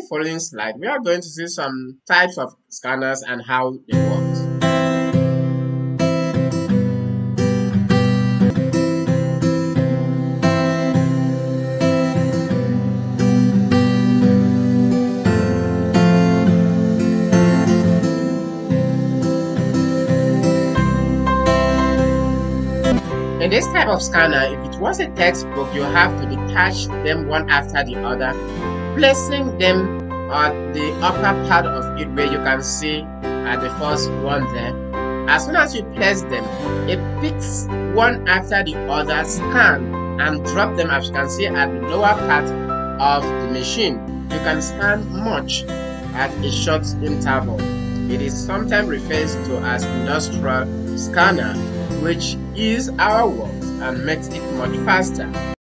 the following slide, we are going to see some types of scanners and how they work. In this type of scanner, if it was a textbook, you have to detach them one after the other, placing them on the upper part of it where you can see at the first one there. As soon as you place them, it picks one after the other, scan and drop them, as you can see at the lower part of the machine. You can scan much at a short interval. It is sometimes referred to as industrial scanner, which is our world and makes it much faster.